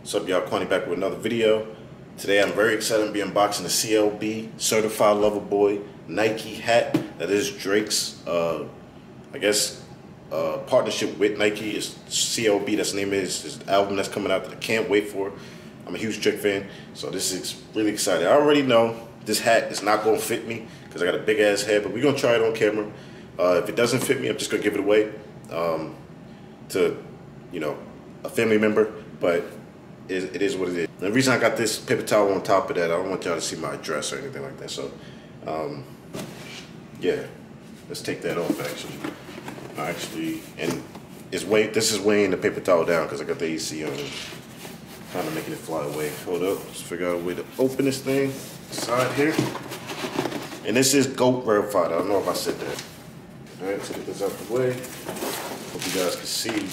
What's up, y'all? Quan back with another video. Today I'm very excited to be unboxing the CLB Certified Lover Boy Nike hat. That is Drake's, partnership with Nike. It's CLB, that's the name of his album that's coming out that I can't wait for. I'm a huge Drake fan, so this is really exciting. I already know this hat is not going to fit me because I got a big ass head, but we're going to try it on camera. If it doesn't fit me, I'm just going to give it away to, you know, a family member, but it is what it is. The reason I got this paper towel on top of that, I don't want y'all to see my address or anything like that, so yeah, let's take that off. Actually, and this is weighing the paper towel down because I got the AC on and kind of making it fly away. Hold up, let's figure out a way to open this thing side here. And this is GOAT verified. I don't know if I said that. Alright, let's get this out of the way. Hope you guys can see.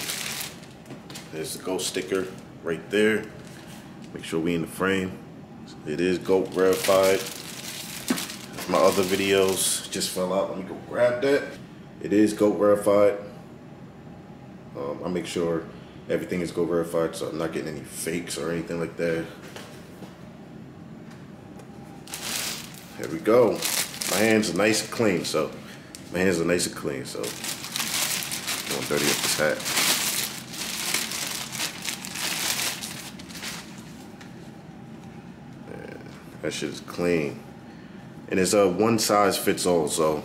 There's the GOAT sticker right there. Make sure we in the frame. It is GOAT verified. That's my other videos. Just fell out. Let me go grab that. It is GOAT verified. I make sure everything is GOAT verified, so I'm not getting any fakes or anything like that. There we go. My hands are nice and clean, so I'm going to dirty up this hat. Man, that shit is clean. And it's a one size fits all, so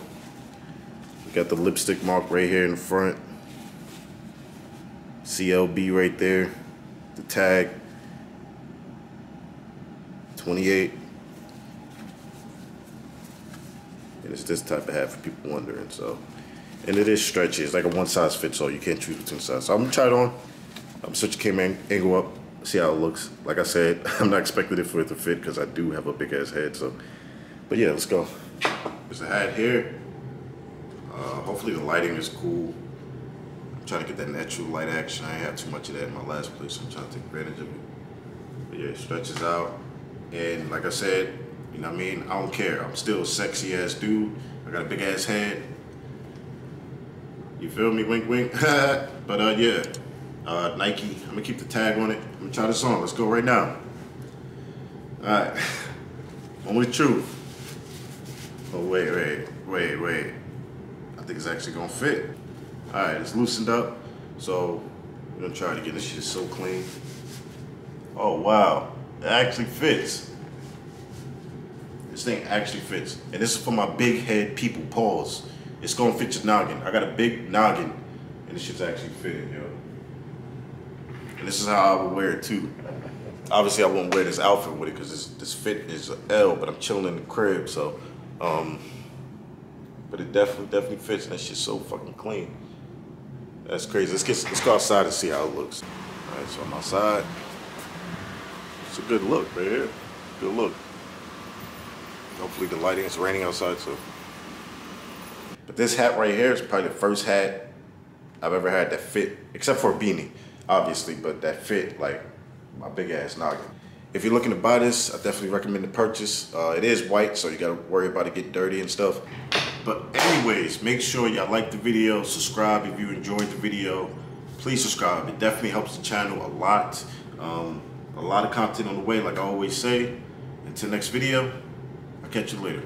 we got the lipstick mark right here in the front. CLB right there. The tag. 28. And it's this type of hat for people wondering, so. And it is stretchy. It's like a one size fits all. You can't choose between sides. So I'm gonna try it on. I'm switching camera angle up, see how it looks. Like I said, I'm not expecting it for it to fit because I do have a big ass head. So, but yeah, let's go. There's a hat here. Hopefully the lighting is cool. I'm trying to get that natural light action. I ain't had too much of that in my last place, so I'm trying to take advantage of it. But yeah, it stretches out. And like I said, you know what I mean? I don't care. I'm still a sexy ass dude. I got a big ass head. You feel me? Wink, wink. But yeah, Nike. I'm gonna keep the tag on it. I'm gonna try this on. Let's go right now. All right. Only truth. Oh wait. I think it's actually gonna fit. All right, it's loosened up. So we're gonna try to get this shit so clean. Oh wow, it actually fits. This thing actually fits. And this is for my big head people. Pause. It's gonna fit your noggin. I got a big noggin, and this shit's actually fitting, yo. And this is how I would wear it too. Obviously, I wouldn't wear this outfit with it because this fit is an L. But I'm chilling in the crib, so. But it definitely fits, and that shit's so fucking clean. That's crazy. Let's go outside and see how it looks. All right, so I'm outside. It's a good look right here. Good look. Hopefully the lighting. It's raining outside, so. But this hat right here is probably the first hat I've ever had that fit, except for a beanie, obviously, but that fit like my big ass noggin. If you're looking to buy this, I definitely recommend the purchase. It is white, so you gotta worry about it getting dirty and stuff. But anyways, make sure y'all like the video, subscribe if you enjoyed the video. Please subscribe, it definitely helps the channel a lot. A lot of content on the way, like I always say. Until next video, I'll catch you later.